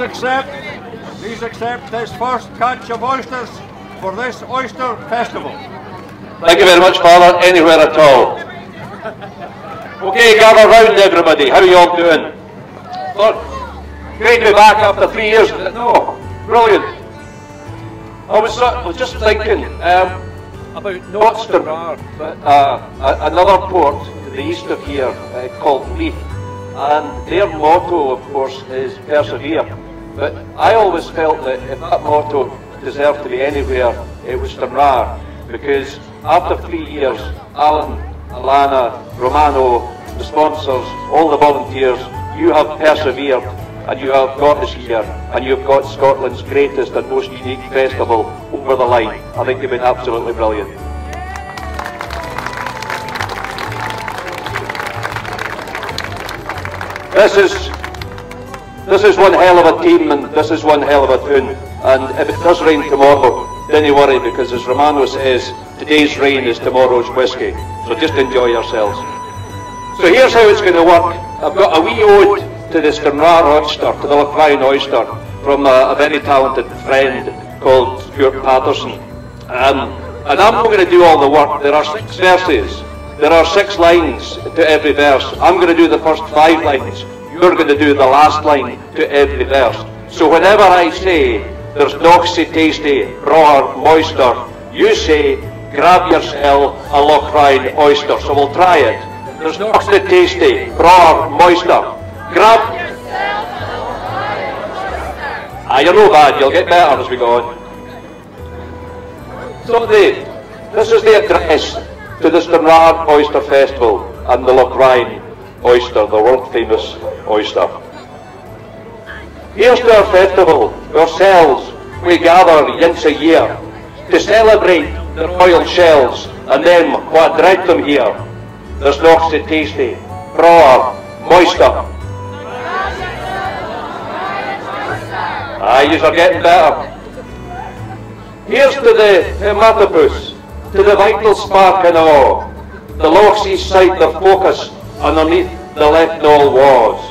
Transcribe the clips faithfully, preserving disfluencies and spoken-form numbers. Please accept, please accept this first catch of oysters for this oyster festival. Thank you very much, Father. Anywhere at all. Okay, gather round everybody. How are you all doing? Look, great to be back after three years. No, brilliant. I was, I was just thinking um, about not Stranraer, but uh, another port to the east of here uh, called Leith. And their motto, of course, is persevere. But I always felt that if that motto deserved to be anywhere, it was Stranraer. Because after three years, Alan, Alana, Romano, the sponsors, all the volunteers, you have persevered and you have got us here. And you've got Scotland's greatest and most unique festival over the line. I think you've been absolutely brilliant. This is, this is one hell of a team, and this is one hell of a tune. And if it does rain tomorrow, don't worry, because as Romano says, today's rain is tomorrow's whiskey. So just enjoy yourselves. So here's how it's going to work. I've got a wee ode to the Stranraer Oyster, to the Loch Ryan Oyster, from a, a very talented friend called Stuart Patterson. Um, and I'm not going to do all the work. There are six verses. There are six lines to every verse. I'm going to do the first five lines. You're going to do the last line to every verse. So whenever I say, there's noxy, tasty, raw, moister, you say, grab yourself a Loch Ryan oyster. So we'll try it. There's noxy, tasty, raw, moister. Grab yourself a Loch Ryan oyster. Ah, you're no bad. You'll get better as we go on. So they, this is the address to the Stranraer Oyster Festival and the Loch Ryan Oyster, the world-famous oyster. Here's to our festival, ourselves, we gather once a year to celebrate the royal shells and them what dread them here. There's noxy, tasty, raw, moister. Ah, yous are getting better. Here's to the hematopus, to the vital spark and awe, the Loch's east side the focus, underneath the left knoll was.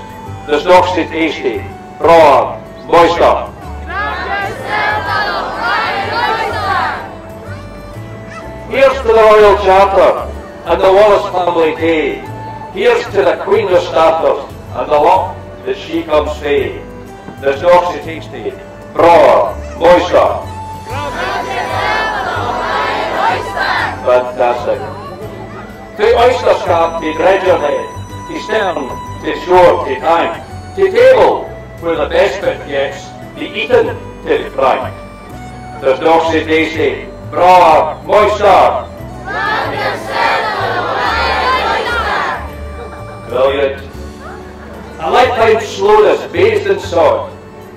There's noxy tasty, raw, moister. Here's to the Royal Charter and the Wallace family day. Here's to the Queen of Starters and the luck that she comes fae. There's noxy tasty, raw, moister. Fantastic. The oyster scarp, the dredger head, the stern, the shore, the tank, the table, where the best bit gets, the eaten, the prank. There's noxy daisy, raw, moister. Grab yourself a Ryan oyster. Brilliant. A lifetime slowness bathed in sod,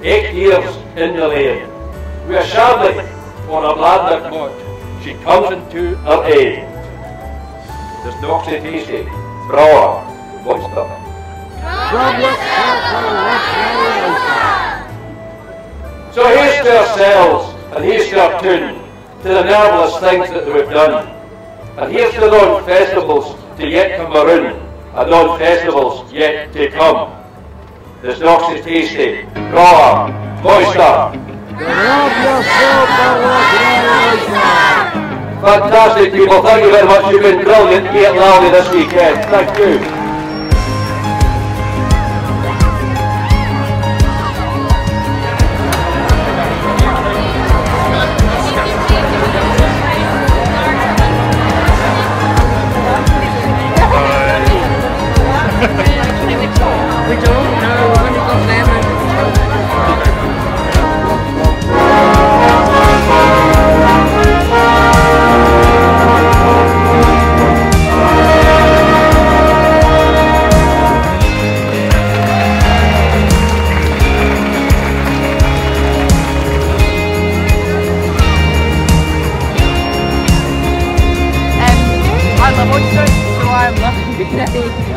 eight years in the lane. We are sharply on a bladder cot. She comes into her aid. There's noxy tasty, raw, moister. So here's to ourselves, and here's to our tune, to the marvellous things that we've done. And here's to non-festivals to yet come maroon, and non-festivals yet to come. There's noxy tasty, raw, moister. Fantastic people, thank you very much, you've been brilliant here at Lally this weekend, thank you.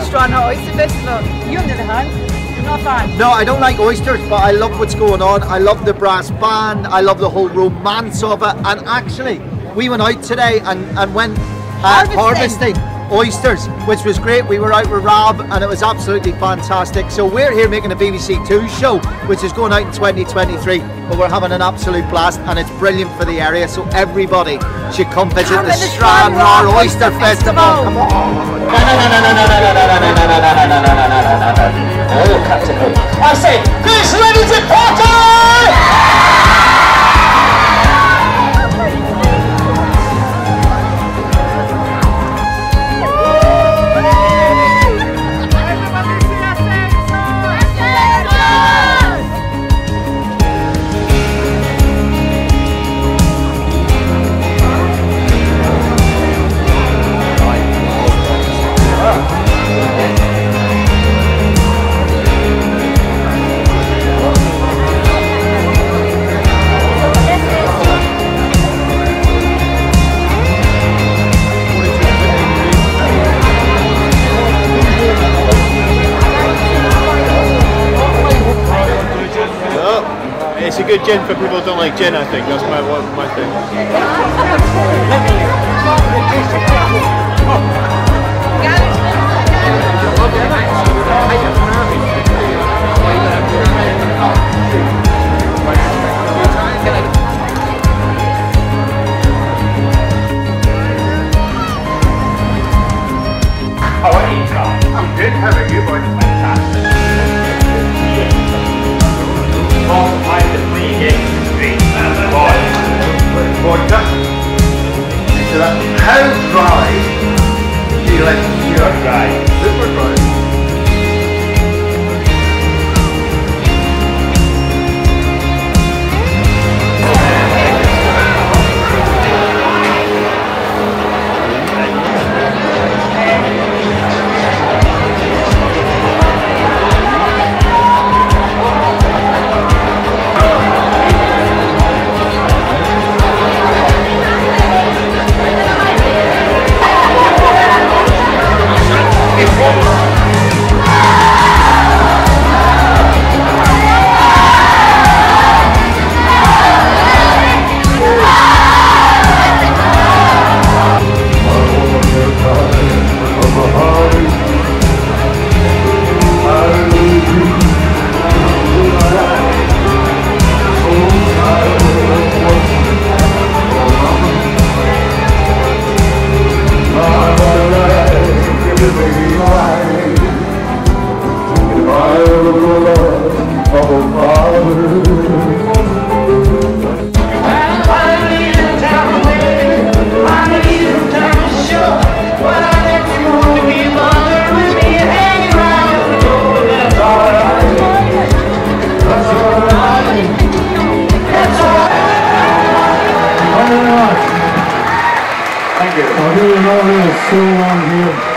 Stranraer Oyster Festival. You on the other hand, you're not a fan. No, I don't like oysters, but I love what's going on. I love the brass band. I love the whole romance of it. And actually, we went out today and, and went uh, harvesting. harvesting. oysters, which was great. We were out with Rob and it was absolutely fantastic. So we're here making a B B C Two show, which is going out in twenty twenty-three, but we're having an absolute blast and it's brilliant for the area, so everybody should come visit the Stranraer Oyster Festival. Come on! Oh, Captain Hook. I say, fish ready to party! It's a good gin for people who don't like gin, I think. That's my one, my thing. How are you, Tom? I'm good. How are you, boys? Fantastic. How dry do you like your dry? Super dry. I've been in all this so long here.